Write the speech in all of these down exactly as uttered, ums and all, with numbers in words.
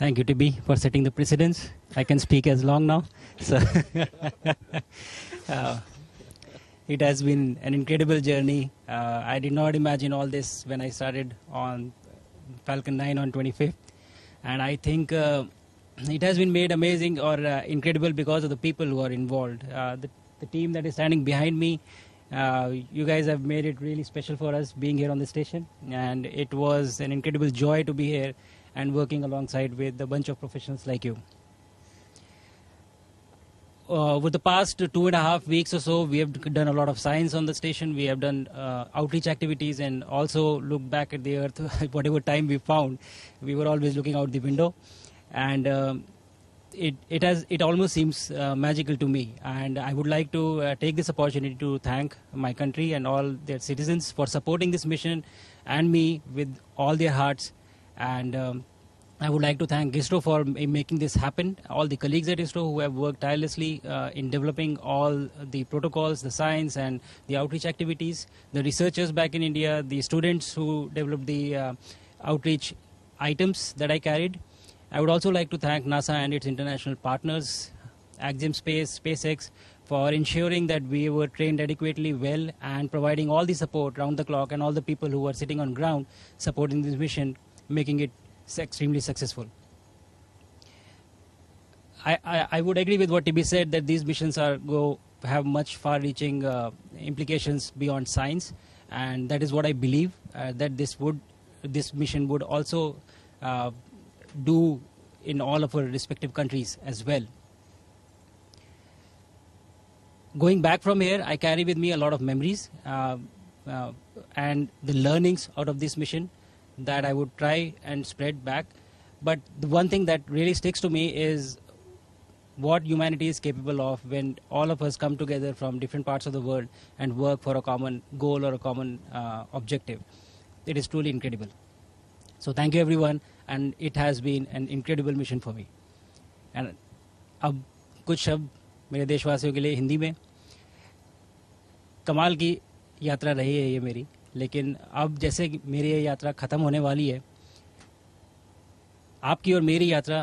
Thank you, Tibi, for setting the precedence. I can speak as long now. So uh, it has been an incredible journey. Uh, I did not imagine all this when I started on Falcon nine on twenty-fifth. And I think uh, it has been made amazing or uh, incredible because of the people who are involved. Uh, the, the team that is standing behind me, uh, you guys have made it really special for us being here on the station. And it was an incredible joy to be here and working alongside with a bunch of professionals like you. Uh, over the past two and a half weeks or so, we have done a lot of science on the station. We have done uh, outreach activities and also looked back at the Earth. Whatever time we found, we were always looking out the window, and um, it it has it almost seems uh, magical to me. And I would like to uh, take this opportunity to thank my country and all their citizens for supporting this mission, and me with all their hearts. And um, I would like to thank ISRO for making this happen, all the colleagues at ISRO who have worked tirelessly uh, in developing all the protocols, the science and the outreach activities, the researchers back in India, the students who developed the uh, outreach items that I carried. I would also like to thank NASA and its international partners, Axiom Space, SpaceX, for ensuring that we were trained adequately well and providing all the support round the clock, and all the people who are sitting on ground supporting this mission, making it extremely successful. I, I, I would agree with what Tibi said, that these missions are go have much far-reaching uh, implications beyond science, and that is what I believe, uh, that this would this mission would also uh, do in all of our respective countries as well. Going back from here, I carry with me a lot of memories uh, uh, and the learnings out of this mission that I would try and spread back. But the one thing that really sticks to me is what humanity is capable of when all of us come together from different parts of the world and work for a common goal or a common uh, objective. It is truly incredible. So thank you everyone, and it has been an incredible mission for me. And ab kuch shab mere deshvasiyon ke liye Hindi mein. Kamal ki yatra rahi hai ye meri. लेकिन अब जैसे मेरी ये यात्रा ख़त्म होने वाली है, आपकी और मेरी यात्रा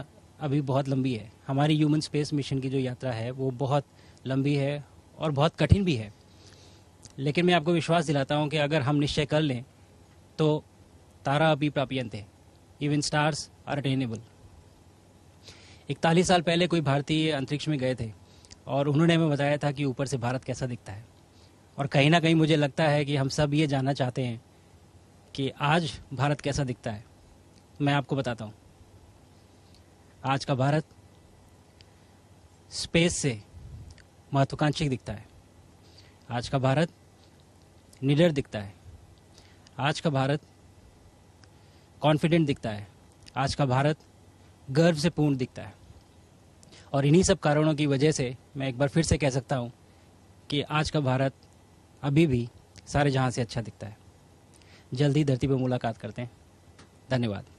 अभी बहुत लंबी है. हमारी ह्यूमन स्पेस मिशन की जो यात्रा है वो बहुत लंबी है और बहुत कठिन भी है, लेकिन मैं आपको विश्वास दिलाता हूँ कि अगर हम निश्चय कर लें तो तारा अभी प्राप्यंत है. Even stars are attainable. इकतालीस साल पहले कोई भारतीय अंतरिक्ष में गए थे और उन्होंने हमें बताया था कि ऊपर से भारत कैसा दिखता है, और कहीं ना कहीं मुझे लगता है कि हम सब ये जानना चाहते हैं कि आज भारत कैसा दिखता है. मैं आपको बताता हूँ, आज का भारत स्पेस से महत्वाकांक्षी दिखता है. आज का भारत निडर दिखता है. आज का भारत कॉन्फिडेंट दिखता है. आज का भारत गर्व से पूर्ण दिखता है. और इन्हीं सब कारणों की वजह से मैं एक बार फिर से कह सकता हूँ कि आज का भारत अभी भी सारे जहां से अच्छा दिखता है. जल्दी धरती पर मुलाकात करते हैं. धन्यवाद.